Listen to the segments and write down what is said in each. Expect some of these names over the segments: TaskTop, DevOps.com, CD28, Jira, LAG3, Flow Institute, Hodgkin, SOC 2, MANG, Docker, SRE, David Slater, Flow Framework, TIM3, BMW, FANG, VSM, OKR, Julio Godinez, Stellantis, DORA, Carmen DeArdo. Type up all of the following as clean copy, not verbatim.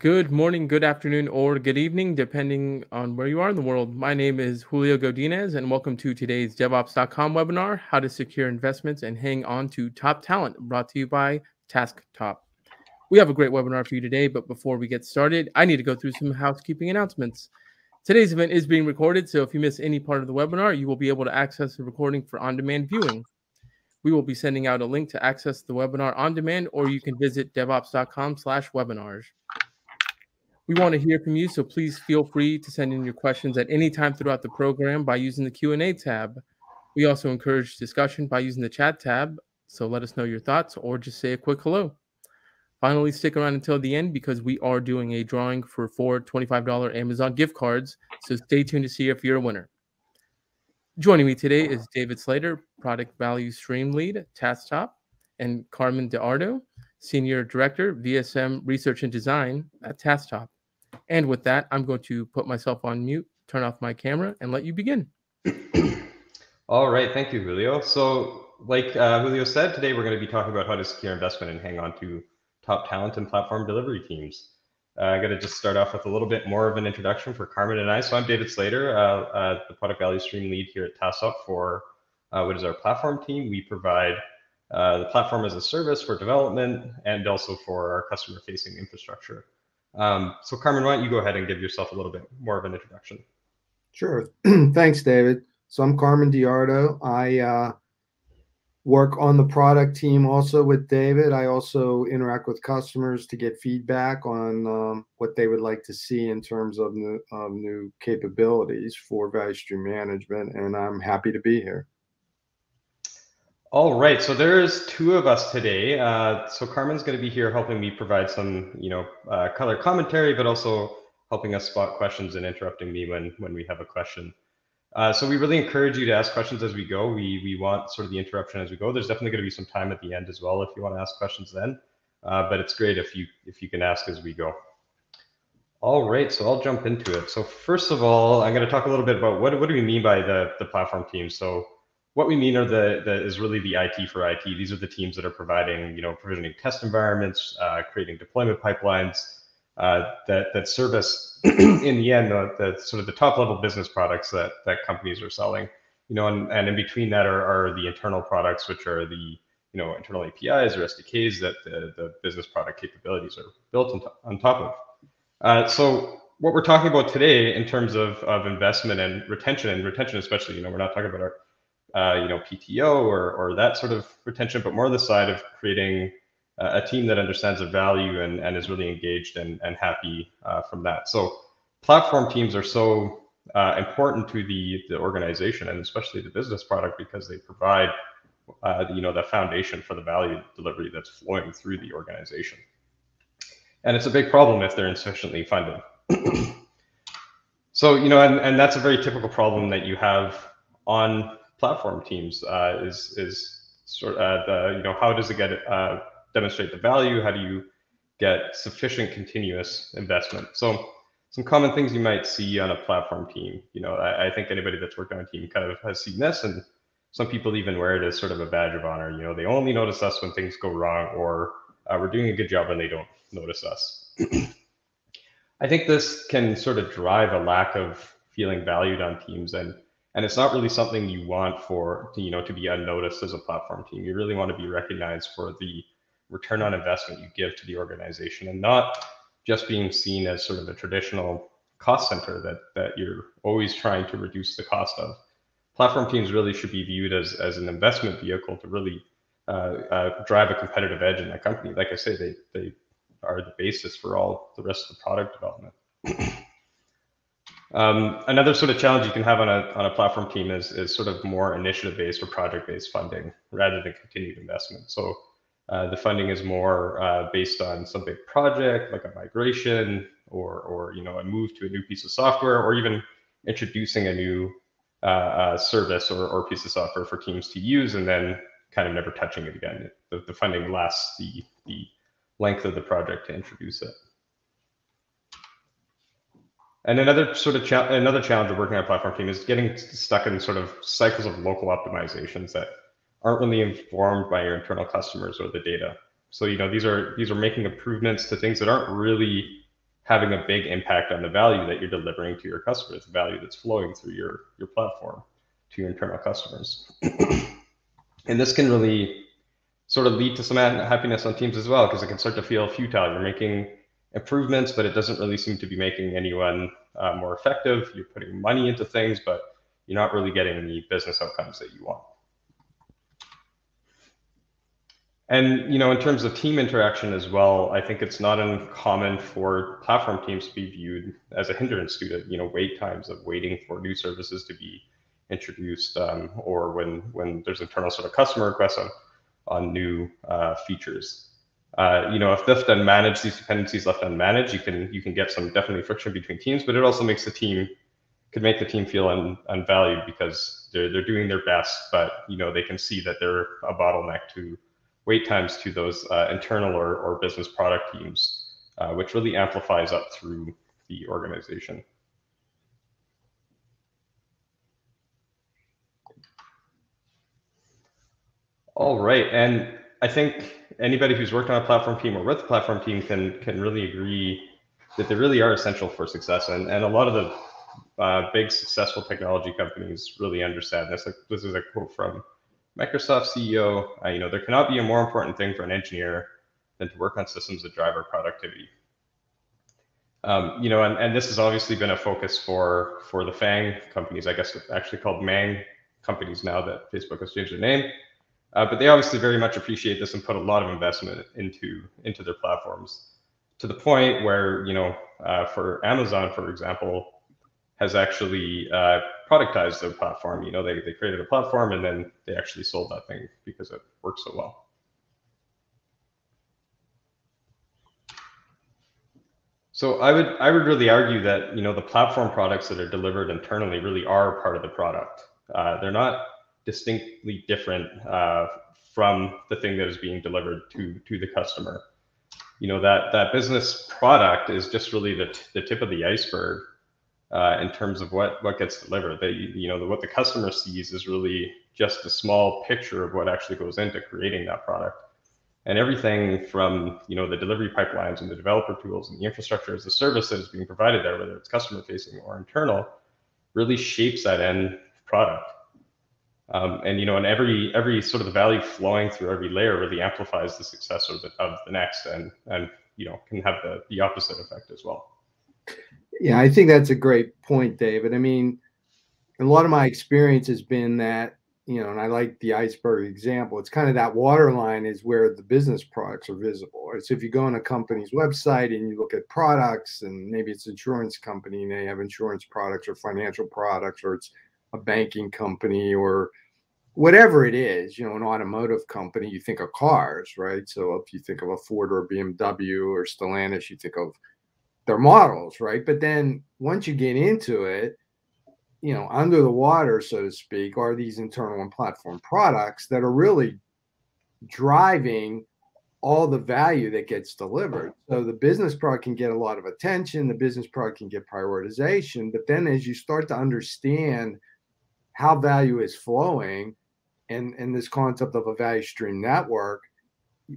Good morning, good afternoon, or good evening, depending on where you are in the world. My name is Julio Godinez, and welcome to today's DevOps.com webinar, How to Secure Investments and Hang On to Top Talent, brought to you by TaskTop. We have a great webinar for you today, but before we get started, I need to go through some housekeeping announcements. Today's event is being recorded, so if you miss any part of the webinar, you will be able to access the recording for on-demand viewing. We will be sending out a link to access the webinar on demand, or you can visit devops.com/webinars. We want to hear from you, so please feel free to send in your questions at any time throughout the program by using the Q&A tab. We also encourage discussion by using the chat tab, so let us know your thoughts or just say a quick hello. Finally, stick around until the end because we are doing a drawing for four $25 Amazon gift cards, so stay tuned to see if you're a winner. Joining me today is David Slater, Product Value Stream Lead, TaskTop, and Carmen DeArdo, Senior Director, VSM Research and Design at TaskTop. And with that, I'm going to put myself on mute, turn off my camera, and let you begin. All right. Thank you, Julio. So like Julio said, today we're going to be talking about how to secure investment and hang on to top talent and platform delivery teams. I'm going to just start off with a little bit more of an introduction for Carmen and I. So I'm David Slater, the Product Value Stream Lead here at TaskTop for what is our platform team. We provide the platform as a service for development and also for our customer-facing infrastructure. So Carmen, why don't you go ahead and give yourself a little bit more of an introduction? Sure. Thanks, David. So I'm Carmen DeArdo. I work on the product team also with David. I also interact with customers to get feedback on what they would like to see in terms of new capabilities for value stream management, and I'm happy to be here. All right, so there's two of us today. So Carmen's going to be here helping me provide some, color commentary, but also helping us spot questions and interrupting me when we have a question. So we really encourage you to ask questions as we go. We want sort of the interruption as we go. There's definitely going to be some time at the end as well if you want to ask questions then. But it's great if you can ask as we go. All right, so I'll jump into it. So first of all, I'm going to talk a little bit about what do we mean by the platform team. So what we mean are is really the IT for IT. These are the teams that are providing, provisioning test environments, creating deployment pipelines that service in the end the sort of the top level business products that companies are selling. And in between that are the internal products, which are the internal APIs or SDKs that the business product capabilities are built on top of. So what we're talking about today in terms of investment and retention especially, we're not talking about our PTO or that sort of retention, but more the side of creating a team that understands the value and is really engaged and happy from that. So platform teams are so important to the organization and especially the business product because they provide, the foundation for the value delivery that's flowing through the organization. And it's a big problem if they're insufficiently funded. So, and that's a very typical problem that you have on platform teams is sort of how does it get demonstrate the value? How do you get sufficient continuous investment? So some common things you might see on a platform team. I think anybody that's worked on a team kind of has seen this, and some people even wear it as sort of a badge of honor. They only notice us when things go wrong, or we're doing a good job and they don't notice us. I think this can sort of drive a lack of feeling valued on teams, and it's not really something you want for, to be unnoticed as a platform team. You really want to be recognized for the return on investment you give to the organization and not just being seen as sort of a traditional cost center that you're always trying to reduce the cost of. Platform teams really should be viewed as an investment vehicle to really drive a competitive edge in that company. Like I say, they are the basis for all the rest of the product development. Another sort of challenge you can have on a platform team is sort of more initiative-based or project-based funding rather than continued investment. So the funding is more based on some big project like a migration or a move to a new piece of software or even introducing a new service or piece of software for teams to use and then kind of never touching it again. The funding lasts the length of the project to introduce it. And another challenge of working on a platform team is getting stuck in sort of cycles of local optimizations that aren't really informed by your internal customers or the data. So these are making improvements to things that aren't really having a big impact on the value that you're delivering to your customers, the value that's flowing through your platform to your internal customers. And this can really sort of lead to some unhappiness on teams as well, because it can start to feel futile. You're making improvements, but it doesn't really seem to be making anyone more effective. You're putting money into things, but you're not really getting the business outcomes that you want. And, you know, in terms of team interaction as well, I think it's not uncommon for platform teams to be viewed as a hindrance due to, you know, wait times of waiting for new services to be introduced, or when there's internal sort of customer requests on new features. You know, if left unmanaged, these dependencies left unmanaged, you can get some definitely friction between teams, but it also makes the team, could make the team feel unvalued because they're doing their best, but, you know, they can see that they're a bottleneck to wait times to those internal or business product teams, which really amplifies up through the organization. All right, and I think anybody who's worked on a platform team or with a platform team can really agree that they really are essential for success. And a lot of the big successful technology companies really understand this. Like, this is a quote from Microsoft CEO, you know, there cannot be a more important thing for an engineer than to work on systems that drive our productivity. You know, and this has obviously been a focus for the FANG companies, I guess it's actually called MANG companies now that Facebook has changed their name. But they obviously very much appreciate this and put a lot of investment into their platforms, to the point where, you know, for Amazon, for example, has actually productized their platform. You know, they created a platform and then they actually sold that thing because it worked so well. So I would really argue that, you know, the platform products that are delivered internally really are part of the product. They're not distinctly different from the thing that is being delivered to the customer. You know, that business product is just really the tip of the iceberg in terms of what gets delivered. You know, what the customer sees is really just a small picture of what actually goes into creating that product. And everything from, you know, the delivery pipelines and the developer tools and the infrastructure as a service that is being provided there, whether it's customer facing or internal, really shapes that end product. And, you know, and every sort of the value flowing through every layer really amplifies the success of the next, and you know, can have the opposite effect as well. Yeah, I think that's a great point, David. I mean, a lot of my experience has been that, you know, and I like the iceberg example. It's kind of that water line is where the business products are visible. Right? So if you go on a company's website and you look at products, and maybe it's an insurance company and they have insurance products or financial products, or it's a banking company or whatever it is, you know, an automotive company, you think of cars, right? So if you think of a Ford or a BMW or Stellantis, you think of their models, right? But then once you get into it, you know, under the water, so to speak, are these internal and platform products that are really driving all the value that gets delivered. So the business product can get a lot of attention, the business product can get prioritization, but then as you start to understand how value is flowing, and this concept of a value stream network,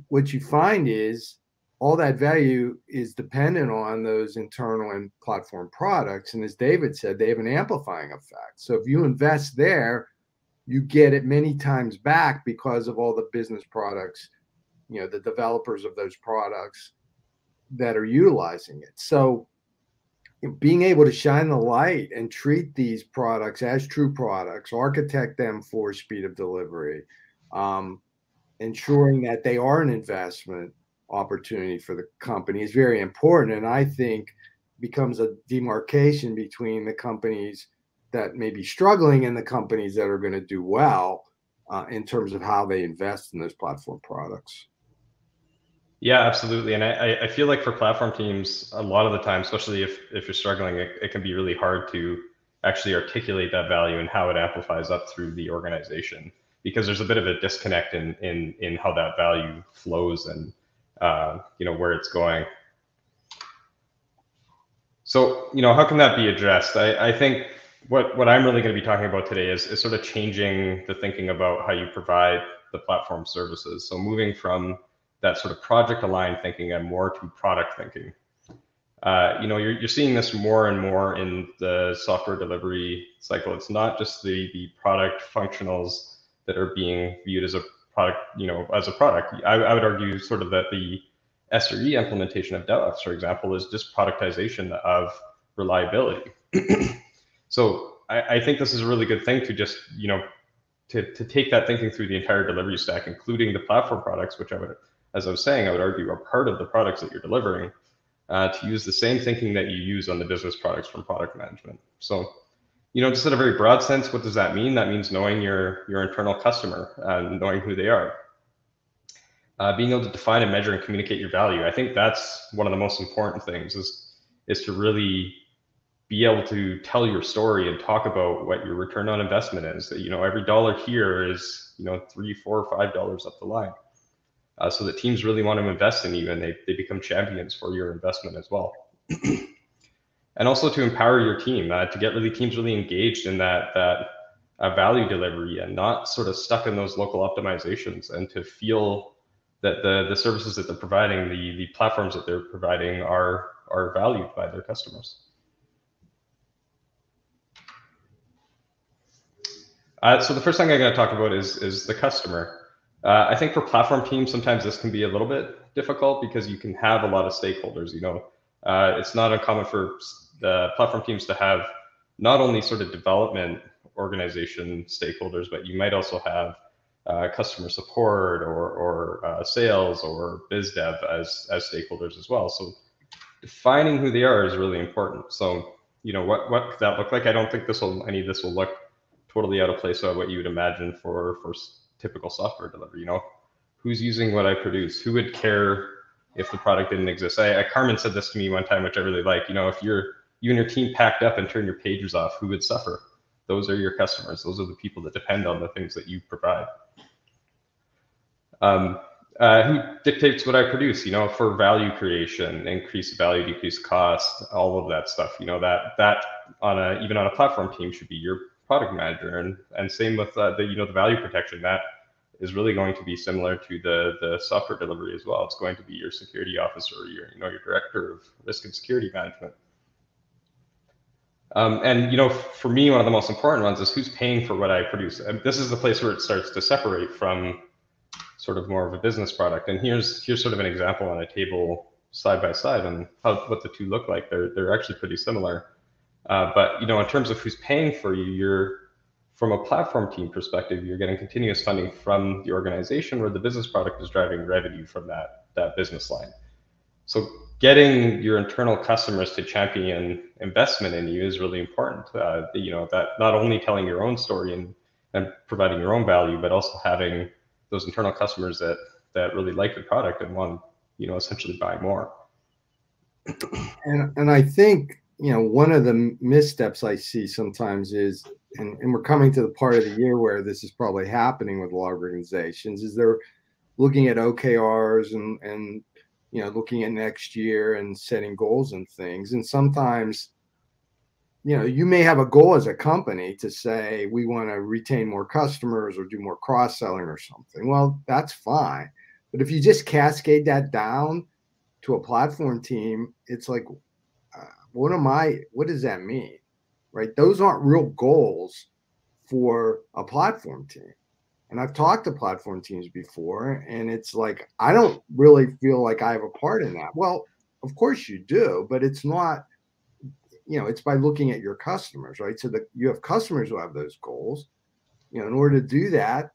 what you find is all that value is dependent on those internal and platform products. And as David said, they have an amplifying effect. So if you invest there, you get it many times back because of all the business products, you know, the developers of those products that are utilizing it. So being able to shine the light and treat these products as true products, architect them for speed of delivery, ensuring that they are an investment opportunity for the company is very important. And I think becomes a demarcation between the companies that may be struggling and the companies that are going to do well in terms of how they invest in those platform products. Yeah, absolutely. And I feel like for platform teams, a lot of the time, especially if you're struggling, it can be really hard to actually articulate that value and how it amplifies up through the organization, because there's a bit of a disconnect in how that value flows and you know, where it's going. So, you know, how can that be addressed? I think what I'm really going to be talking about today is sort of changing the thinking about how you provide the platform services. So moving from that sort of project aligned thinking and more to product thinking. You're seeing this more and more in the software delivery cycle. It's not just the product functionals that are being viewed as a product, as a product. I would argue sort of that the SRE implementation of DevOps, for example, is just productization of reliability. So I think this is a really good thing to just, to take that thinking through the entire delivery stack, including the platform products, which I would argue are part of the products that you're delivering. To use the same thinking that you use on the business products from product management. So, just in a very broad sense, what does that mean? That means knowing your internal customer and knowing who they are. Being able to define and measure and communicate your value. I think that's one of the most important things is to really be able to tell your story and talk about what your return on investment is. That, every dollar here is, $3, $4, $5 up the line. So that teams really want to invest in you and they become champions for your investment as well. And also to empower your team, to get teams really engaged in that value delivery and not sort of stuck in those local optimizations, and to feel that the services that they're providing, the platforms that they're providing are valued by their customers. So the first thing I'm going to talk about is the customer. I think for platform teams, sometimes this can be a little bit difficult because you can have a lot of stakeholders. It's not uncommon for the platform teams to have not only sort of development organization stakeholders, but you might also have customer support or sales or biz dev as stakeholders as well. So defining who they are is really important. So, what could that look like? I don't think any of this will look totally out of place of what you would imagine for typical software delivery. Who's using what I produce? Who would care if the product didn't exist? Carmen said this to me one time, which I really like. If you and your team packed up and turned your pagers off, who would suffer? Those are your customers. Those are the people that depend on the things that you provide. Who dictates what I produce? For value creation, increased value, decreased cost, all of that stuff. That even on a platform team should be your product manager, and same with the value protection. That is really going to be similar to the software delivery as well. It's going to be your security officer, your director of risk and security management. For me, one of the most important ones is who's paying for what I produce. And this is the place where it starts to separate from sort of more of a business product. And here's sort of an example on a table side by side on what the two look like. They're actually pretty similar. But in terms of who's paying for you, from a platform team perspective, you're getting continuous funding from the organization, where the business product is driving revenue from that business line. So getting your internal customers to champion investment in you is really important. That not only telling your own story and providing your own value, but also having those internal customers that really like your product and want essentially buy more. And I think, one of the missteps I see sometimes is, and we're coming to the part of the year where this is probably happening with a lot of organizations, is they're looking at OKRs and looking at next year and setting goals and things. And sometimes, you may have a goal as a company to say, we want to retain more customers or do more cross-selling or something. Well, that's fine. But if you just cascade that down to a platform team, it's like, what does that mean, right? Those aren't real goals for a platform team. And I've talked to platform teams before, and it's like, I don't really feel like I have a part in that. Well, of course you do, but it's not, it's by looking at your customers, right? So you have customers who have those goals. In order to do that,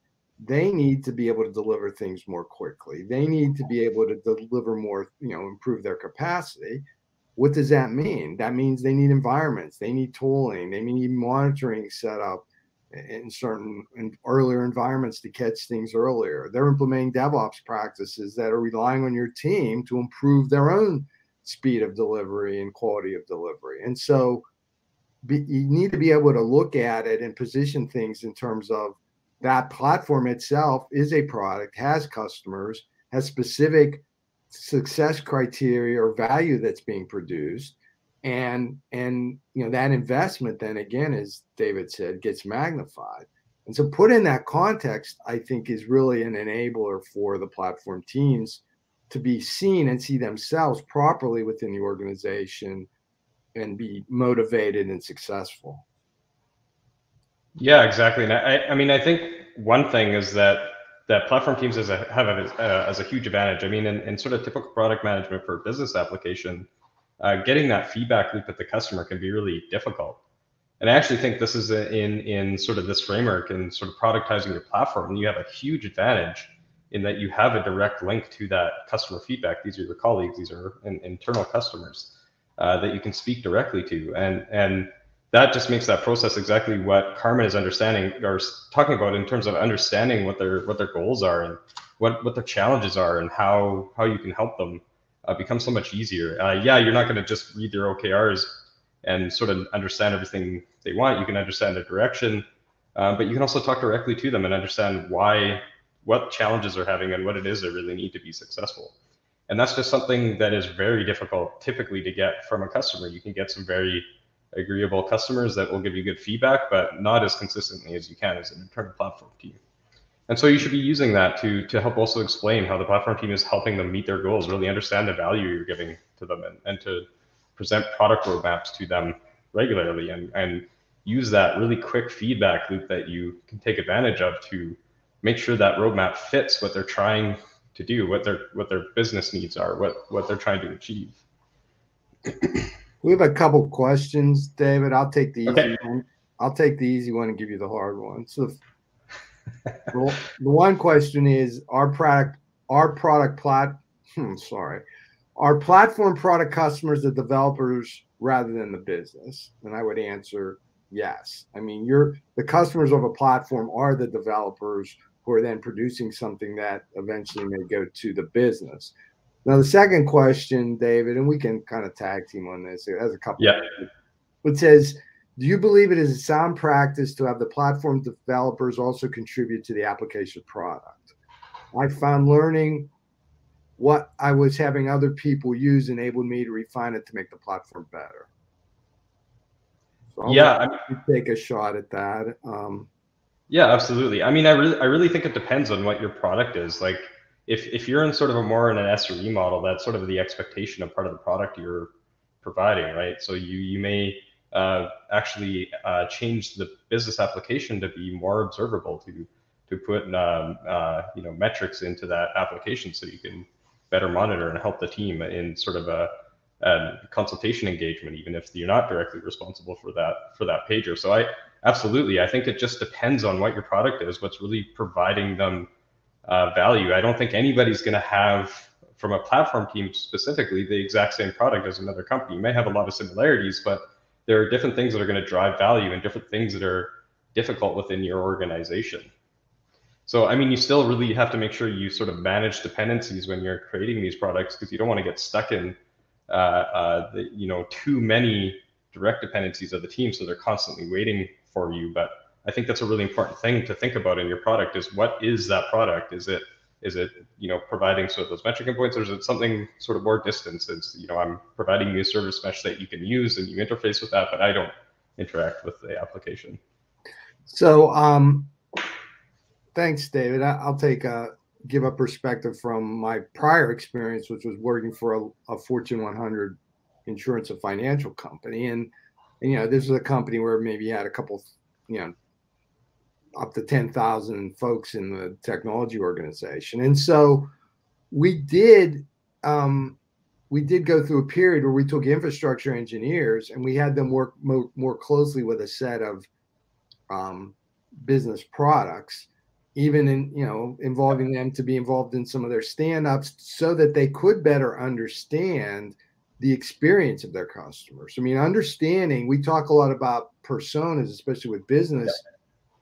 they need to be able to deliver things more quickly. They need to be able to deliver more, improve their capacity. What does that mean? That means they need environments, they need tooling, they need monitoring set up in certain earlier environments to catch things earlier. They're implementing DevOps practices that are relying on your team to improve their own speed of delivery and quality of delivery. And so you need to be able to look at it and position things in terms of that platform itself is a product, has customers, has specific success criteria or value that's being produced, and that investment then again, as David said, gets magnified. And so put in that context, I think, is really an enabler for the platform teams to be seen and see themselves properly within the organization and be motivated and successful. Yeah, exactly. And I mean, I think one thing is that platform teams have a huge advantage. I mean, in sort of typical product management for a business application, getting that feedback loop at the customer can be really difficult. And I actually think this is in sort of this framework and sort of productizing your platform, and you have a huge advantage in that you have a direct link to that customer feedback. These are your colleagues, these are internal customers that you can speak directly to. And that just makes that process exactly what Carmen is understanding or talking about in terms of understanding what their goals are and what their challenges are and how you can help them become so much easier. Yeah, you're not going to just read their OKRs and sort of understand everything they want. You can understand their direction, but you can also talk directly to them and understand what challenges they're having and what it is they really need to be successful. And that's just something that is very difficult typically to get from a customer. You can get some very agreeable customers that will give you good feedback, but not as consistently as you can as an internal platform team. And so you should be using that to help also explain how the platform team is helping them meet their goals, really understand the value you're giving to them, and to present product roadmaps to them regularly and use that really quick feedback loop that you can take advantage of to make sure that roadmap fits what they're trying to do, what their business needs are, what they're trying to achieve. We have a couple questions, David. I'll take the easy one. I'll take the easy one and give you the hard one. So the one question is our platform product customers the developers rather than the business? And I would answer yes. I mean, the customers of a platform are the developers who are then producing something that eventually may go to the business. Now, the second question, David, and we can kind of tag team on this. It has a couple. Yeah. It says, do you believe it is a sound practice to have the platform developers also contribute to the application product? I found learning what I was having other people use enabled me to refine it to make the platform better. So take a shot at that. Yeah, absolutely. I mean, I really think it depends on what your product is. Like, if you're in sort of more in an SRE model, that's sort of the expectation of part of the product you're providing, right? So you may actually change the business application to be more observable, to put metrics into that application so you can better monitor and help the team in sort of a consultation engagement, even if you're not directly responsible for that pager. So I think it just depends on what your product is, what's really providing them value. I don't think anybody's going to have, from a platform team specifically, the exact same product as another company. You may have a lot of similarities, but there are different things that are going to drive value and different things that are difficult within your organization. So, I mean, you still really have to make sure you sort of manage dependencies when you're creating these products, because you don't want to get stuck in too many direct dependencies of the team, so they're constantly waiting for you. But I think that's a really important thing to think about in your product is, what is that product? Is it providing sort of those metric endpoints, or is it something sort of more distance? I'm providing you a service mesh that you can use and you interface with that, but I don't interact with the application. So thanks, David. I'll give a perspective from my prior experience, which was working for a Fortune 100 insurance and financial company. And this was a company where maybe you had a couple, up to 10,000 folks in the technology organization. And so we did go through a period where we took infrastructure engineers and we had them work more closely with a set of business products, even involving them to be involved in some of their stand-ups so that they could better understand the experience of their customers. I mean, understanding, we talk a lot about personas, especially with business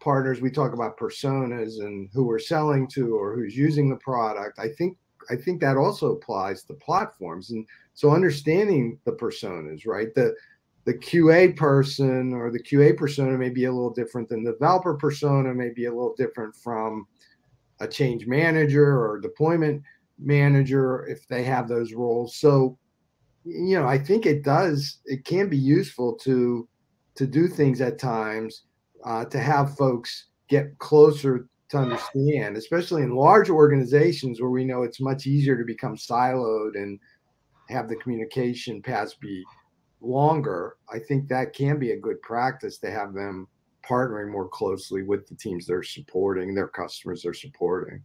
partners. We talk about personas and who we're selling to or who's using the product. I think that also applies to platforms. And so understanding the personas, right? The QA person or the QA persona may be a little different than the developer persona, may be a little different from a change manager or deployment manager if they have those roles. So, I think it can be useful to do things at times, to have folks get closer to understand, especially in large organizations where we know it's much easier to become siloed and have the communication paths be longer. I think that can be a good practice to have them partnering more closely with the teams they're supporting, their customers they're supporting.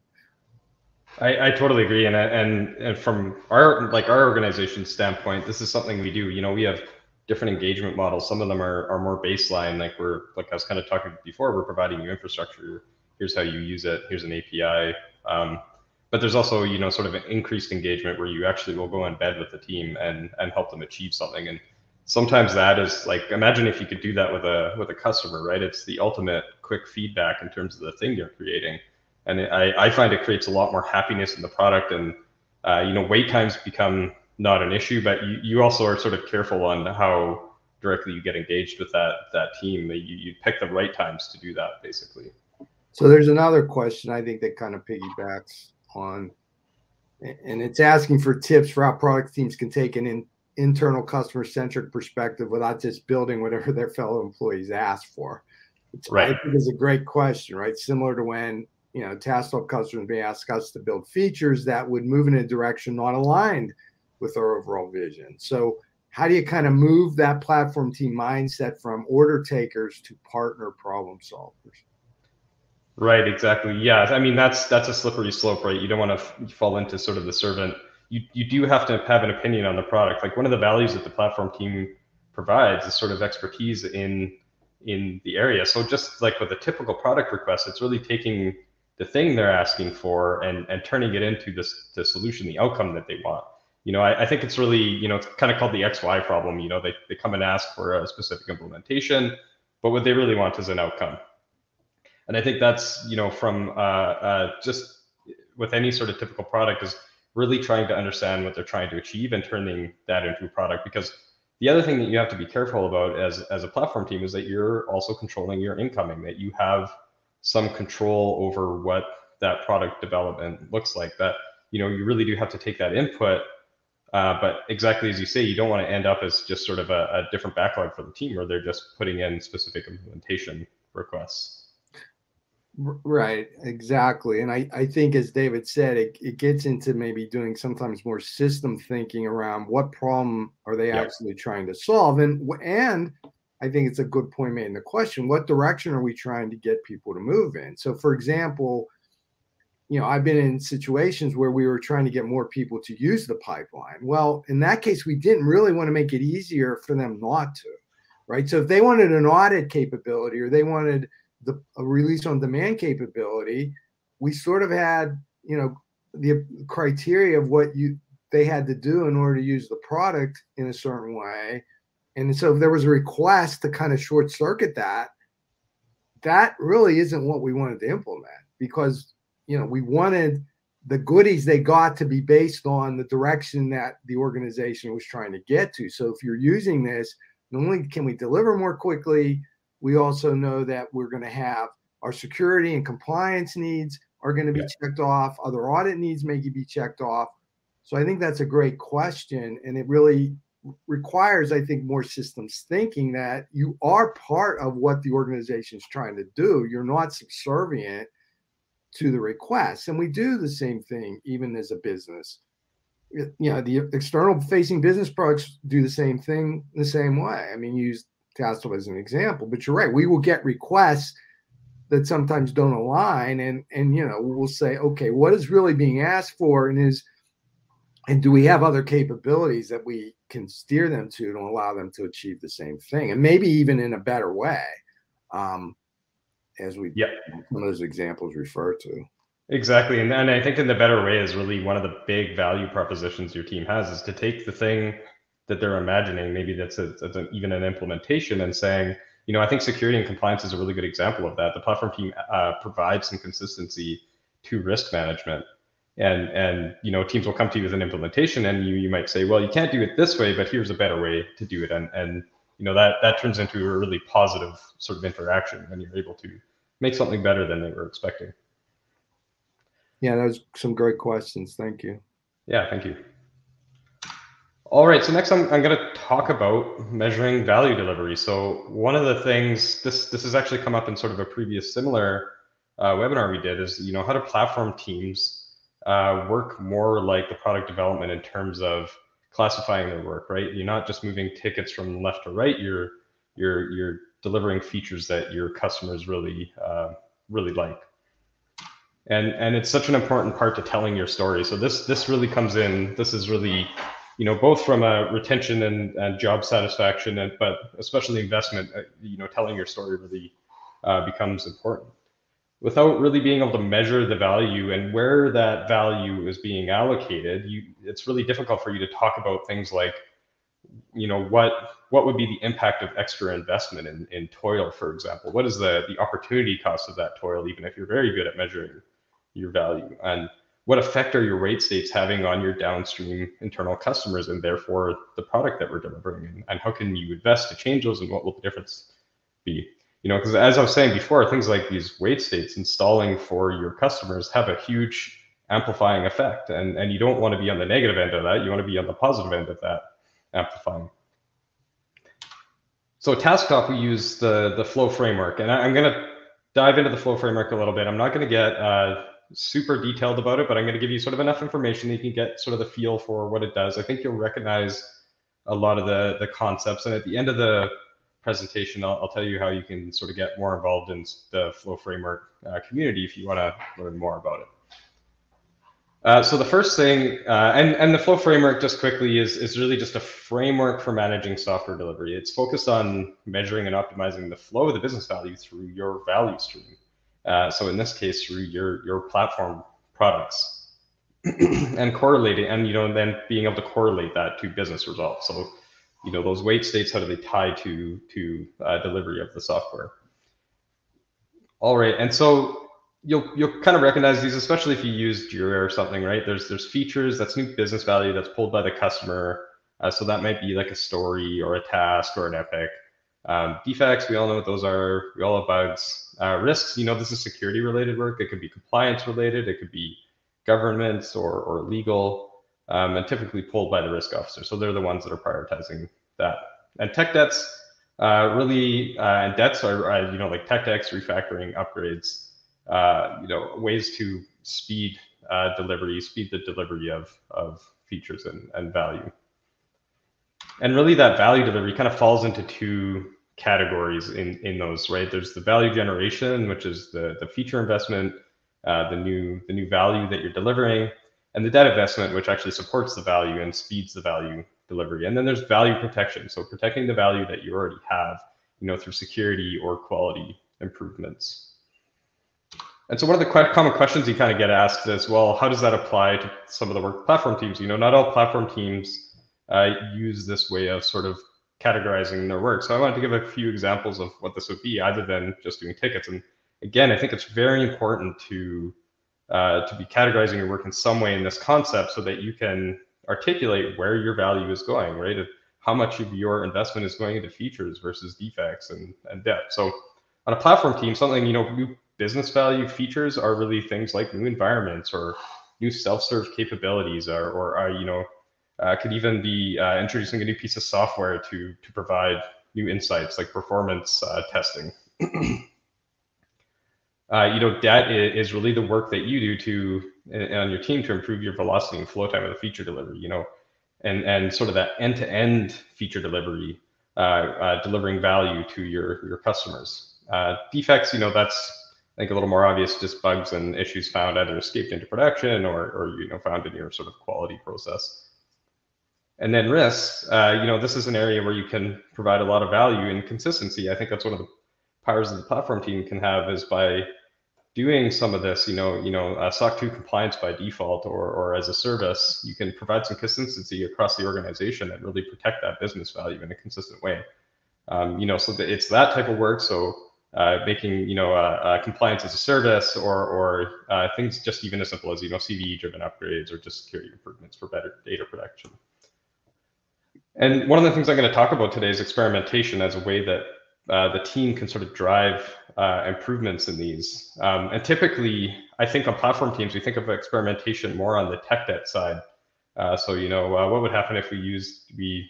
I totally agree. And from our organization's standpoint, this is something we do. You know, we have different engagement models. Some of them are more baseline, like I was kind of talking before, we're providing you infrastructure. Here's how you use it. Here's an API. But there's also, you know, sort of an increased engagement where you actually will go in bed with the team and help them achieve something. And sometimes that is like, imagine if you could do that with a customer, right? It's the ultimate quick feedback in terms of the thing you're creating. And I find it creates a lot more happiness in the product, and you know, wait times become not an issue, but you also are sort of careful on how directly you get engaged with that team. You pick the right times to do that, basically. So there's another question I think that kind of piggybacks on, and it's asking for tips for how product teams can take an internal customer-centric perspective without just building whatever their fellow employees ask for. Right. I think it's a great question, right? Similar to when, you know, TaskTop customers may ask us to build features that would move in a direction not aligned with our overall vision. So how do you kind of move that platform team mindset from order takers to partner problem solvers? Right, exactly. Yeah, I mean, that's a slippery slope, right? You don't want to fall into sort of the servant. You do have to have an opinion on the product. Like, one of the values that the platform team provides is sort of expertise in the area. So just like with a typical product request, it's really taking the thing they're asking for and turning it into the solution, the outcome that they want. You know, I think it's really, you know, it's kind of called the XY problem. You know, they come and ask for a specific implementation, but what they really want is an outcome. And I think that's, you know, from just with any sort of typical product, is really trying to understand what they're trying to achieve and turning that into a product. Because the other thing that you have to be careful about as a platform team is that you're also controlling your incoming, that you have some control over what that product development looks like. That, you know, you really do have to take that input, but exactly as you say, you don't want to end up as just sort of a different backlog for the team where they're just putting in specific implementation requests. Right, exactly. And I think, as David said, it gets into maybe doing sometimes more system thinking around what problem are they actually trying to solve. And I think it's a good point made in the question. What direction are we trying to get people to move in? So, for example, you know, I've been in situations where we were trying to get more people to use the pipeline. Well, in that case, we didn't really want to make it easier for them not to, right? So if they wanted an audit capability or they wanted a release on demand capability, we sort of had, you know, the criteria of what they had to do in order to use the product in a certain way. And so if there was a request to kind of short circuit that, that really isn't what we wanted to implement, because, you know, we wanted the goodies they got to be based on the direction that the organization was trying to get to. So if you're using this, not only can we deliver more quickly, we also know that we're going to have our security and compliance needs are going to be checked off. Other audit needs may be checked off. So I think that's a great question. And it really requires, I think, more systems thinking, that you are part of what the organization is trying to do. You're not subservient to the requests. And we do the same thing even as a business. You know, the external facing business products do the same thing the same way. I mean, use TaskTop as an example, but you're right. We will get requests that sometimes don't align, and you know, we'll say, okay, what is really being asked for, and do we have other capabilities that we can steer them to allow them to achieve the same thing, and maybe even in a better way, as we some of those examples refer to. Exactly, and I think in the better way is really one of the big value propositions your team has, is to take the thing that they're imagining, maybe that's even an implementation, and saying, you know, I think security and compliance is a really good example of that. The platform team provides some consistency to risk management. And you know, teams will come to you with an implementation, and you might say, well, you can't do it this way, but here's a better way to do it. And you know, that turns into a really positive sort of interaction when you're able to make something better than they were expecting. Yeah, that was some great questions. Thank you. Yeah, thank you. All right, so next I'm going to talk about measuring value delivery. So one of the things, this has actually come up in sort of a previous similar webinar we did is, you know, how to platform teams work more like the product development in terms of classifying their work, right? You're not just moving tickets from left to right. You're delivering features that your customers really, really like. And it's such an important part to telling your story. So this really comes in, this is really, you know, both from a retention and job satisfaction, and but especially investment, you know, telling your story really becomes important. Without really being able to measure the value and where that value is being allocated, it's really difficult for you to talk about things like, you know, what would be the impact of extra investment in toil, for example? What is the opportunity cost of that toil, even if you're very good at measuring your value? And what effect are your rate states having on your downstream internal customers and therefore the product that we're delivering? And how can you invest to change those, and what will the difference be? You know, because as I was saying before, things like these wait states installing for your customers have a huge amplifying effect. And you don't want to be on the negative end of that. You want to be on the positive end of that amplifying. So TaskTop, we use the Flow Framework. And I'm going to dive into the Flow Framework a little bit. I'm not going to get super detailed about it, but I'm going to give you sort of enough information that you can get sort of the feel for what it does. I think you'll recognize a lot of the concepts. And at the end of the presentation, I'll tell you how you can sort of get more involved in the Flow Framework community if you want to learn more about it. So the first thing, and the Flow Framework, just quickly, is really just a framework for managing software delivery. It's focused on measuring and optimizing the flow of the business value through your value stream. So in this case, through your platform products and correlating, and, you know, then being able to correlate that to business results. So, you know, those wait states, how do they tie to delivery of the software? All right, and so you'll kind of recognize these, especially if you use Jira or something, right? There's features, that's new business value that's pulled by the customer. So that might be like a story or a task or an epic. Defects, we all know what those are. We all have bugs. Risks, you know, this is security related work. It could be compliance related. It could be governance or legal. And typically pulled by the risk officer. So they're the ones that are prioritizing that. And tech debts, and debts are, you know, like tech decks, refactoring, upgrades, you know, ways to speed delivery, speed the delivery of features and value. And really that value delivery kind of falls into two categories in those, right? There's the value generation, which is the feature investment, the new value that you're delivering, and the data investment, which actually supports the value and speeds the value delivery. And then there's value protection. So protecting the value that you already have, you know, through security or quality improvements. And so one of the common questions you kind of get asked is, well, how does that apply to some of the work platform teams? You know, not all platform teams use this way of sort of categorizing their work. So I wanted to give a few examples of what this would be, other than just doing tickets. And again, I think it's very important to be categorizing your work in some way in this concept so that you can articulate where your value is going, right? How much of your investment is going into features versus defects and depth. So on a platform team, something, you know, new business value features are really things like new environments or new self-serve capabilities, or you know, could even be introducing a new piece of software to provide new insights like performance testing. You know, that is really the work that you do on your team to improve your velocity and flow time of the feature delivery, you know, and sort of that end-to-end feature delivery, delivering value to your customers. Defects, you know, that's, I think, a little more obvious, just bugs and issues found either escaped into production or you know, found in your sort of quality process. And then risks, you know, this is an area where you can provide a lot of value and consistency. I think that's one of the powers that the platform team can have, is by doing some of this, you know, SOC 2 compliance by default or as a service, you can provide some consistency across the organization that really protect that business value in a consistent way. You know, so it's that type of work. So making, you know, compliance as a service or things just even as simple as, you know, CVE-driven upgrades or just security improvements for better data protection. And one of the things I'm going to talk about today is experimentation as a way that the team can sort of drive improvements in these. And typically, I think on platform teams, we think of experimentation more on the tech debt side. So, you know, what would happen if we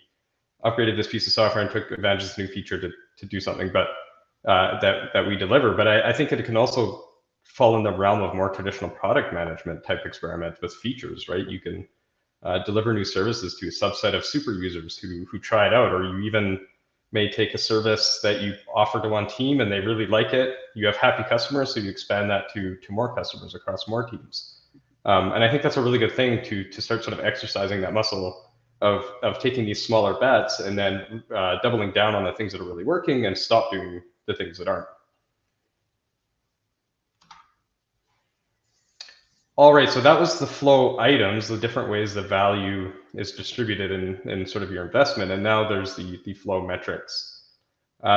upgraded this piece of software and took advantage of this new feature to do something, but that we deliver. But I think it can also fall in the realm of more traditional product management type experiment with features, right? You can deliver new services to a subset of super users who try it out, or you even may take a service that you offer to one team and they really like it. You have happy customers, so you expand that to more customers across more teams. And I think that's a really good thing to start sort of exercising that muscle of taking these smaller bets and then doubling down on the things that are really working and stop doing the things that aren't. All right, so that was the flow items, the different ways the value is distributed in sort of your investment. And now there's the flow metrics.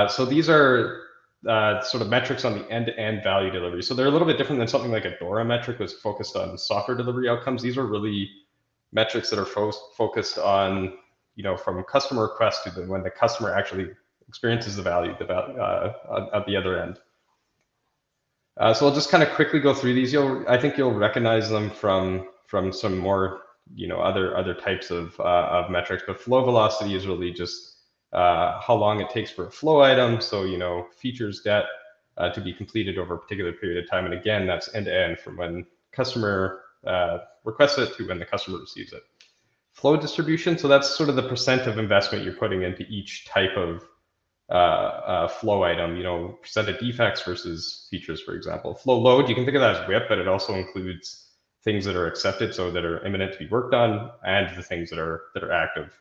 So these are sort of metrics on the end-to-end value delivery. So they're a little bit different than something like a DORA metric was focused on software delivery outcomes. These are really metrics that are focused on, you know, from customer request to when the customer actually experiences the value at the other end. So I'll just kind of quickly go through these. I think you'll recognize them from some more, you know, other types of metrics. But flow velocity is really just how long it takes for a flow item. So, you know, features debt to be completed over a particular period of time. And again, that's end to end from when customer requests it to when the customer receives it. Flow distribution. So that's sort of the percent of investment you're putting into each type of flow item, you know, percent of defects versus features, for example. Flow load, you can think of that as WIP, but it also includes things that are accepted, so that are imminent to be worked on, and the things that are active.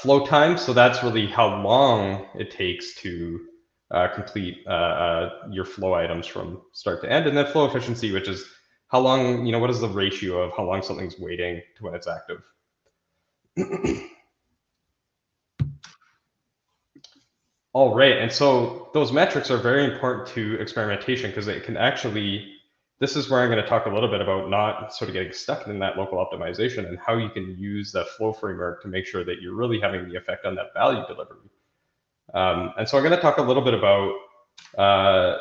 Flow time, so that's really how long it takes to complete your flow items from start to end. And then flow efficiency, which is how long, you know, what is the ratio of how long something's waiting to when it's active. All right, and so those metrics are very important to experimentation because they can actually, this is where I'm going to talk a little bit about not sort of getting stuck in that local optimization and how you can use that flow framework to make sure that you're really having the effect on that value delivery. And so I'm going to talk a little bit about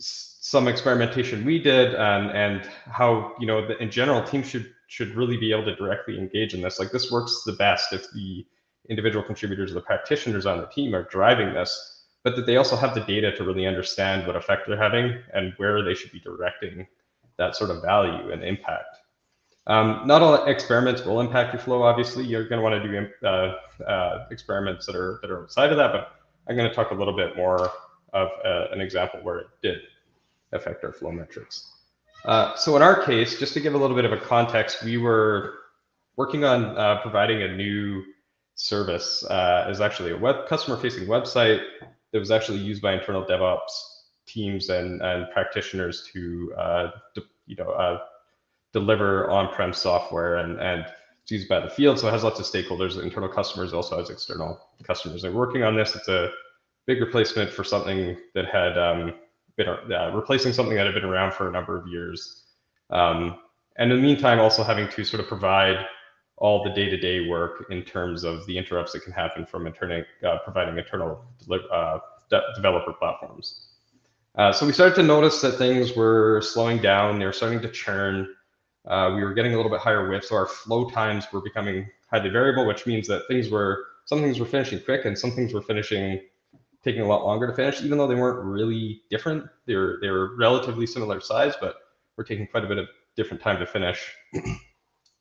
some experimentation we did and how, you know, in general, teams should really be able to directly engage in this. Like, this works the best if the individual contributors or the practitioners on the team are driving this, but that they also have the data to really understand what effect they're having and where they should be directing that sort of value and impact. Not all experiments will impact your flow, obviously. You're going to want to do experiments that are outside of that, but I'm going to talk a little bit more of an example where it did affect our flow metrics. So in our case, just to give a little bit of a context, we were working on providing a new service. Is actually a customer-facing website that was actually used by internal DevOps teams and practitioners to deliver on-prem software, and it's used by the field. So it has lots of stakeholders, internal customers, also has external customers. They're working on this. It's a big replacement for something that had been replacing something that had been around for a number of years, and in the meantime, also having to sort of provide all the day-to-day work in terms of the interrupts that can happen from providing internal developer platforms. So we started to notice that things were slowing down. They were starting to churn. We were getting a little bit higher WIP, so our flow times were becoming highly variable, which means that some things were finishing quick and some things were taking a lot longer to finish, even though they weren't really different. They were relatively similar size, but were taking quite a bit of different time to finish.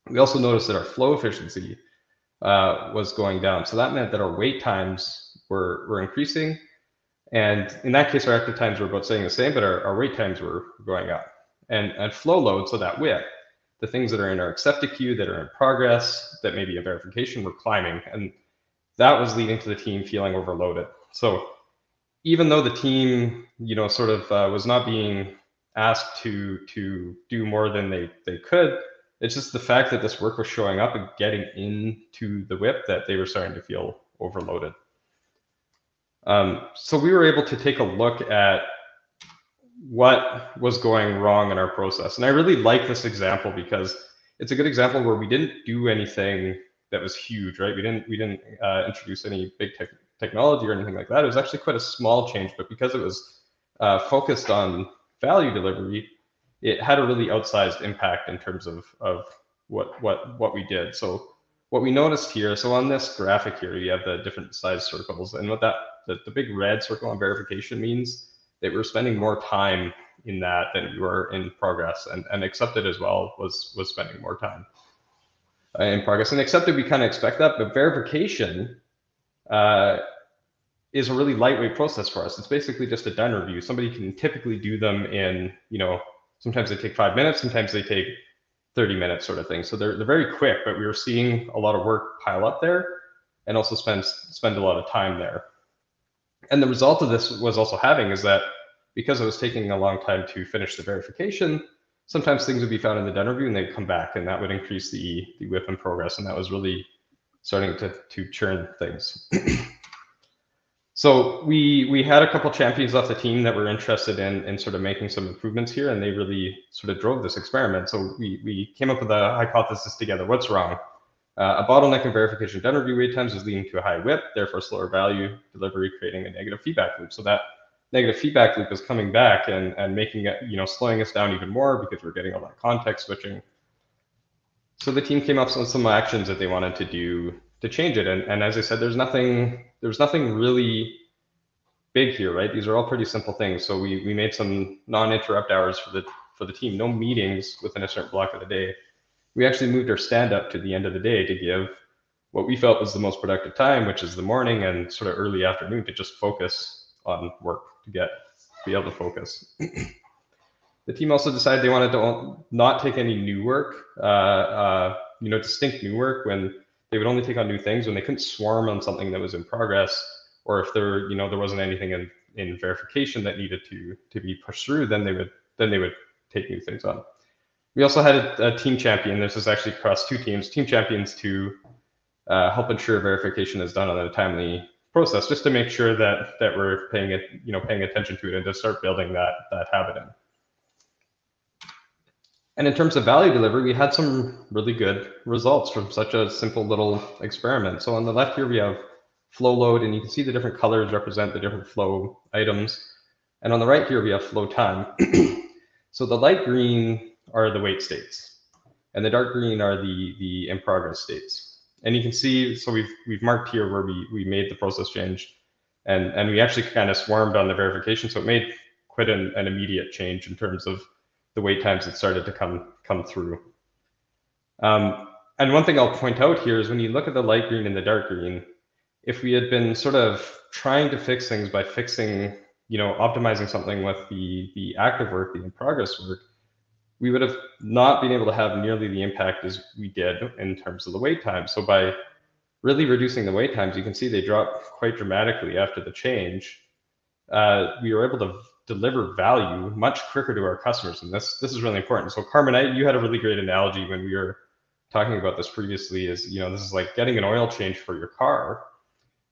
We also noticed that our flow efficiency was going down. So that meant that our wait times were increasing. And in that case, our active times were about staying the same, but our wait times were going up. And flow load, so that WIP, the things that are in our accepted queue, that are in progress, that may be a verification, were climbing. And that was leading to the team feeling overloaded. So even though the team, you know, sort of was not being asked to do more than they could, it's just the fact that this work was showing up and getting into the WIP that they were starting to feel overloaded. So we were able to take a look at what was going wrong in our process. And I really like this example because it's a good example where we didn't do anything that was huge, right? We didn't introduce any big technology or anything like that. It was actually quite a small change, but because it was focused on value delivery, it had a really outsized impact in terms of what we did. So what we noticed here, so on this graphic here, you have the different size circles. And what the big red circle on verification means that we were spending more time in that than we were in progress, and accepted as well was spending more time in progress. And accepted, we kind of expect that, but verification is a really lightweight process for us. It's basically just a done review. Somebody can typically do them in, you know, sometimes they take 5 minutes, sometimes they take 30 minutes sort of thing. So they're very quick, but we were seeing a lot of work pile up there and also spend a lot of time there. And the result of this was also having is that because it was taking a long time to finish the verification, sometimes things would be found in the done review and they'd come back, and that would increase the WIP in progress. And that was really starting to churn things. So we had a couple champions off the team that were interested in sort of making some improvements here, and they really sort of drove this experiment. So we came up with a hypothesis together. What's wrong? A bottleneck in verification done review wait times is leading to a high WIP, therefore slower value delivery, creating a negative feedback loop. So that negative feedback loop is coming back and making it, you know, slowing us down even more because we're getting all that context switching. So the team came up with some actions that they wanted to do to change it. And as I said, there's nothing really big here, right? These are all pretty simple things. So we made some non-interrupt hours for the team, no meetings within a certain block of the day. We actually moved our stand up to the end of the day to give what we felt was the most productive time, which is the morning and sort of early afternoon, to just focus on work, to be able to focus. The team also decided they wanted to not take any new work, you know, distinct new work, when they would only take on new things when they couldn't swarm on something that was in progress, or if there, you know, there wasn't anything in verification that needed to be pushed through, then they would take new things on. We also had a team champion. This is actually across two teams, team champions to help ensure verification is done on a timely process, just to make sure that we're paying it, you know, paying attention to it, and to start building that habit in. And in terms of value delivery, we had some really good results from such a simple little experiment. So on the left here, we have flow load, and you can see the different colors represent the different flow items. And on the right here, we have flow time. So the light green are the wait states, and the dark green are the in progress states. And you can see, so we've marked here where we made the process change, and we actually kind of swarmed on the verification. So it made quite an immediate change in terms of the wait times that started to come through. And one thing I'll point out here is when you look at the light green and the dark green, if we had been sort of trying to fix things by fixing, you know, optimizing something with the active work, the in progress work, we would have not been able to have nearly the impact as we did in terms of the wait time. So by really reducing the wait times, you can see they drop quite dramatically after the change. We were able to deliver value much quicker to our customers. And this is really important. So Carmen, you had a really great analogy when we were talking about this previously, is, you know, this is like getting an oil change for your car.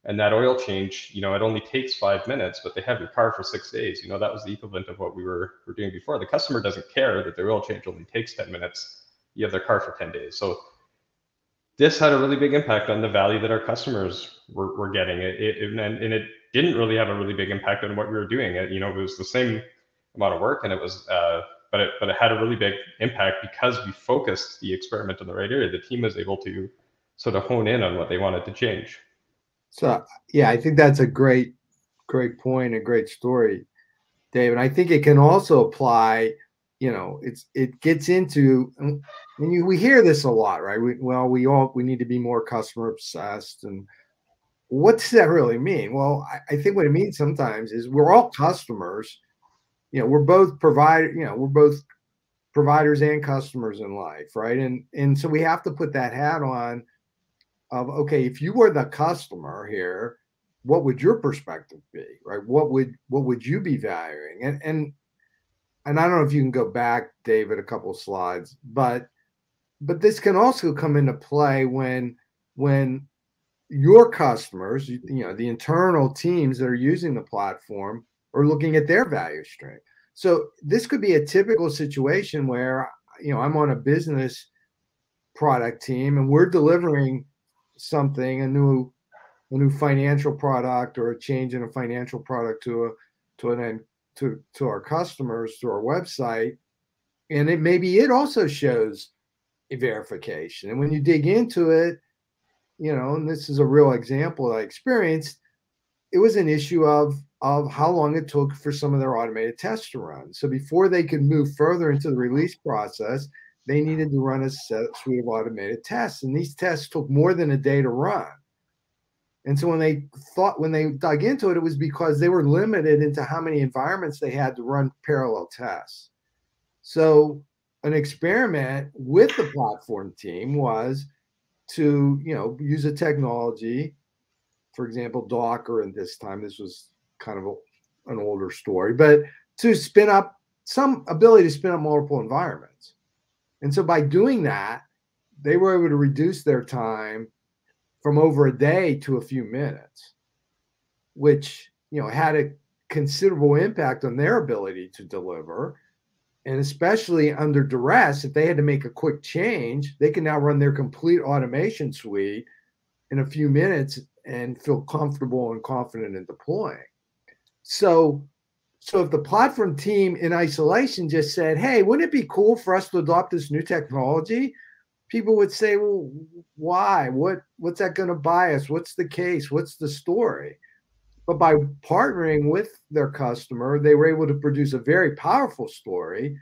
And that oil change, you know, it only takes 5 minutes, but they have your car for 6 days. You know, that was the equivalent of what we were doing before. The customer doesn't care that their oil change only takes 10 minutes. You have their car for 10 days. So this had a really big impact on the value that our customers were getting. And it didn't really have a really big impact on what we were doing. You know, it was the same amount of work, and it was, but it had a really big impact because we focused the experiment in the right area. The team was able to sort of hone in on what they wanted to change. So yeah, I think that's a great point, a great story, Dave. And I think it can also apply. You know, it gets into, and we hear this a lot, right? We need to be more customer obsessed. And what does that really mean? Well, I think what it means sometimes is we're all customers. You know, we're both providers and customers in life, right? And so we have to put that hat on of, okay, if you were the customer here, what would your perspective be, right? What would you be valuing? And I don't know if you can go back, David, a couple of slides, but this can also come into play when your customers, you know, the internal teams that are using the platform are looking at their value stream. So this could be a typical situation where, you know, I'm on a business product team and we're delivering something, a new financial product or a change in a financial product to our customers through our website. And it maybe it also shows a verification. And when you dig into it, you know, and this is a real example that I experienced, it was an issue of of how long it took for some of their automated tests to run. So before they could move further into the release process, they needed to run a suite of automated tests. And these tests took more than a day to run. And so when they dug into it, it was because they were limited into how many environments they had to run parallel tests. So an experiment with the platform team was to, you know, use a technology, for example, Docker, and this time this was kind of an older story, but to spin up some ability to spin up multiple environments. And so by doing that, they were able to reduce their time from over a day to a few minutes, which, you know, had a considerable impact on their ability to deliver. And especially under duress, if they had to make a quick change, they can now run their complete automation suite in a few minutes and feel comfortable and confident in deploying. So if the platform team in isolation just said, hey, wouldn't it be cool for us to adopt this new technology? People would say, well, why? What's that going to buy us? What's the case? What's the story? But by partnering with their customer, they were able to produce a very powerful story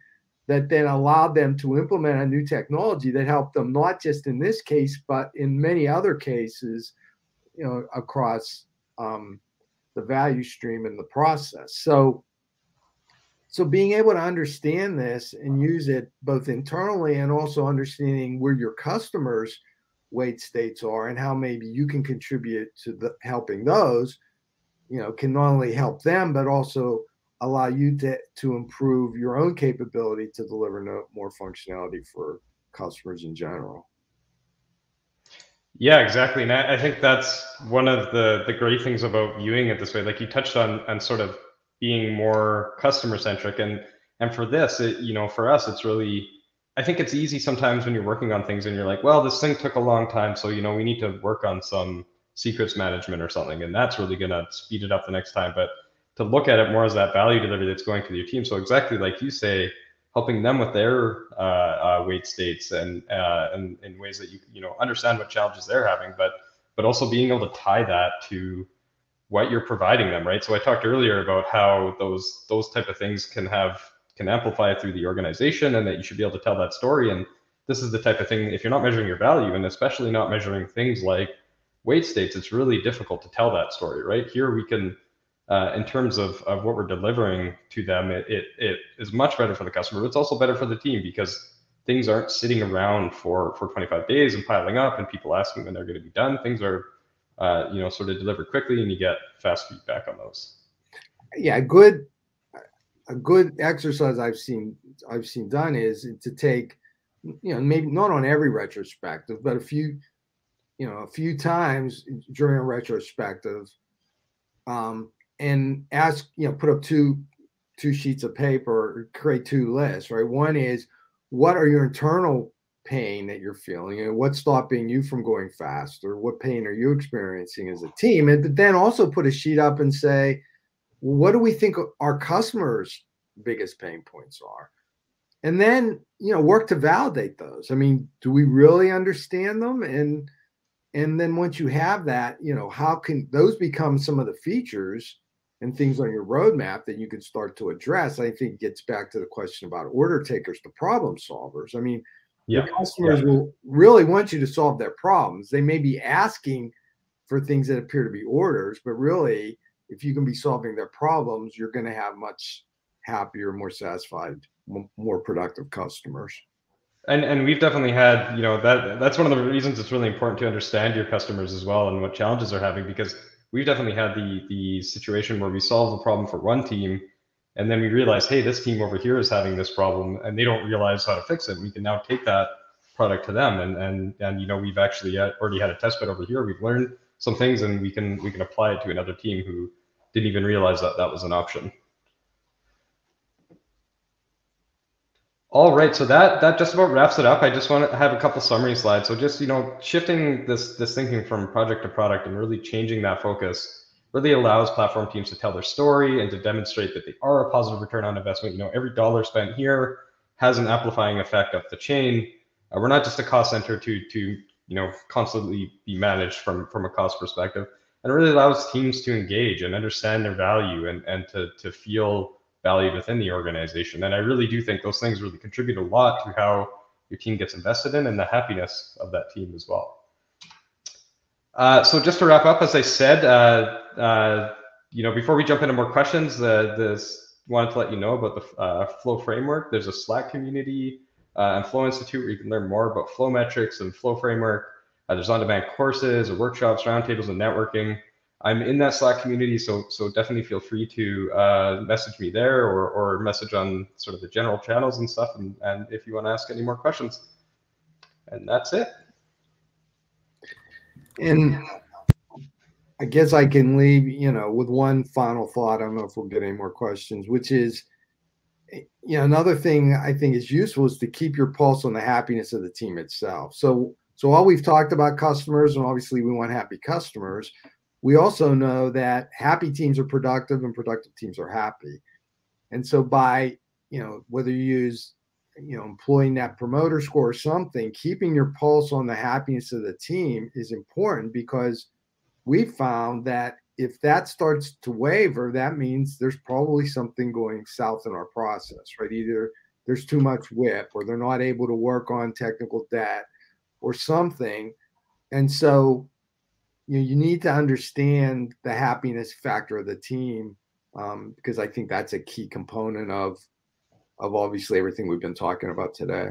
that then allowed them to implement a new technology that helped them, not just in this case, but in many other cases, you know, across the value stream and the process. So being able to understand this and use it both internally and also understanding where your customers' wait states are and how maybe you can contribute to helping those, you know, can not only help them, but also allow you to improve your own capability to deliver more functionality for customers in general. Yeah, exactly. And I think that's one of the great things about viewing it this way. Like you touched on sort of being more customer centric. And for this, you know, for us, it's really, I think it's easy sometimes when you're working on things and you're like, well, this thing took a long time. So, you know, we need to work on some secrets management or something, and that's really going to speed it up the next time. But to look at it more as that value delivery that's going to your team. So exactly like you say, helping them with their wait states and in ways that you know, understand what challenges they're having, but also being able to tie that to what you're providing them, right? So I talked earlier about how those type of things can amplify through the organization, and that you should be able to tell that story. And this is the type of thing, if you're not measuring your value, and especially not measuring things like wait states, it's really difficult to tell that story, right? Here we can, in terms of what we're delivering to them, it is much better for the customer, but it's also better for the team, because things aren't sitting around for 25 days and piling up and people asking when they're going to be done. Things are, you know, sort of delivered quickly, and you get fast feedback on those. Yeah, a good exercise I've seen done is to take, you know, maybe not on every retrospective, but a few times during a retrospective, and ask, you know, put up two sheets of paper, create two lists, right? One is, what are your internal pain that you're feeling, and what's stopping you from going faster? What pain are you experiencing as a team? And but then also put a sheet up and say, well, what do we think our customers' biggest pain points are? And then, you know, work to validate those. I mean, do we really understand them? And then once you have that, you know, how can those become some of the features and things on your roadmap that you can start to address? I think it gets back to the question about order takers to problem solvers. I mean, yeah, your customers will really want you to solve their problems. They may be asking for things that appear to be orders, but really, if you can be solving their problems, you're going to have much happier, more satisfied, more productive customers. And we've definitely had, you know, that's one of the reasons it's really important to understand your customers as well and what challenges they're having, because we've definitely had the situation where we solve the problem for one team, and then we realize, hey, this team over here is having this problem, and they don't realize how to fix it. We can now take that product to them, and you know, we've actually already had a test bed over here. We've learned some things, and we can apply it to another team who didn't even realize that was an option. All right, so that just about wraps it up. I just want to have a couple summary slides. So just, you know, shifting this thinking from project to product and really changing that focus really allows platform teams to tell their story and to demonstrate that they are a positive return on investment. You know, every dollar spent here has an amplifying effect up the chain. We're not just a cost center to you know, constantly be managed from a cost perspective. and it really allows teams to engage and understand their value and to feel valued within the organization. And I really do think those things really contribute a lot to how your team gets invested in and the happiness of that team as well. So just to wrap up, as I said, you know, before we jump into more questions, wanted to let you know about the Flow Framework. There's a Slack community and Flow Institute where you can learn more about flow metrics and Flow Framework. There's on-demand courses, workshops, roundtables, and networking. I'm in that Slack community, so definitely feel free to message me there or message on sort of the general channels and stuff, and if you want to ask any more questions. And that's it. And I guess I can leave, you know, with one final thought. I don't know if we'll get any more questions, which is, you know, another thing I think is useful is to keep your pulse on the happiness of the team itself. So while we've talked about customers, and obviously we want happy customers, we also know that happy teams are productive and productive teams are happy. And so by, you know, whether you use, you know, employing that promoter score or something, keeping your pulse on the happiness of the team is important, because we found that if that starts to waver, that means there's probably something going south in our process, right? Either there's too much whip, or they're not able to work on technical debt or something. And so, you know, you need to understand the happiness factor of the team, because I think that's a key component of obviously everything we've been talking about today.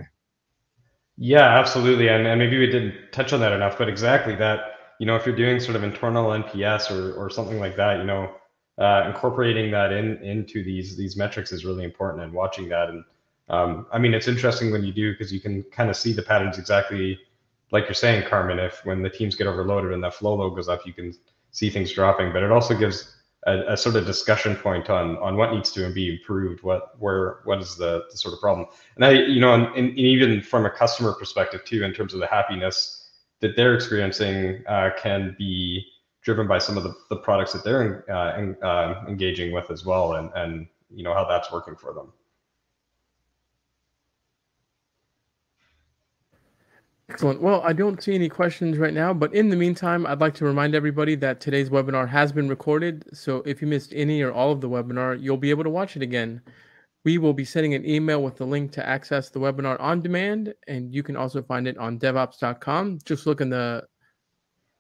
Yeah, absolutely. And maybe we didn't touch on that enough, but exactly that. You know, if you're doing sort of internal NPS or something like that, you know, incorporating that into these metrics is really important, and watching that. And I mean, it's interesting when you do, because you can kind of see the patterns exactly like you're saying, Carmen. If when the teams get overloaded and that flow load goes up, you can see things dropping. But it also gives a sort of discussion point on what needs to be improved, what is the sort of problem. And I, you know, and even from a customer perspective too, in terms of the happiness that they're experiencing, can be driven by some of the products that they're engaging with as well, and you know, how that's working for them. Excellent. Well, I don't see any questions right now, but in the meantime, I'd like to remind everybody that today's webinar has been recorded. So if you missed any or all of the webinar, you'll be able to watch it again. We will be sending an email with the link to access the webinar on demand, and you can also find it on DevOps.com. Just look in the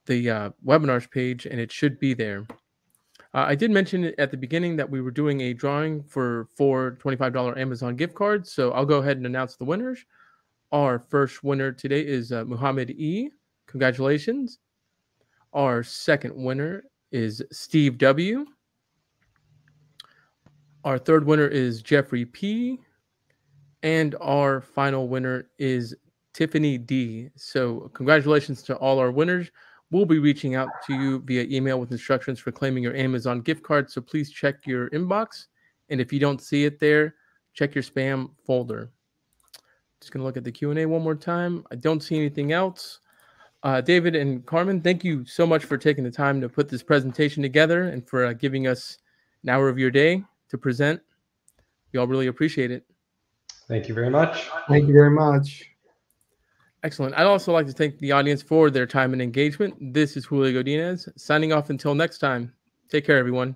webinars page, and it should be there. I did mention at the beginning that we were doing a drawing for four $25 Amazon gift cards, so I'll go ahead and announce the winners. Our first winner today is Muhammad E. Congratulations. Our second winner is Steve W. Our third winner is Jeffrey P. And our final winner is Tiffany D. So congratulations to all our winners. We'll be reaching out to you via email with instructions for claiming your Amazon gift card. So please check your inbox. And if you don't see it there, check your spam folder. Just going to look at the Q&A one more time. I don't see anything else. David and Carmen, thank you so much for taking the time to put this presentation together and for giving us an hour of your day to present. We all really appreciate it. Thank you very much. Thank you very much. Excellent. I'd also like to thank the audience for their time and engagement. This is Julio Godinez signing off until next time. Take care, everyone.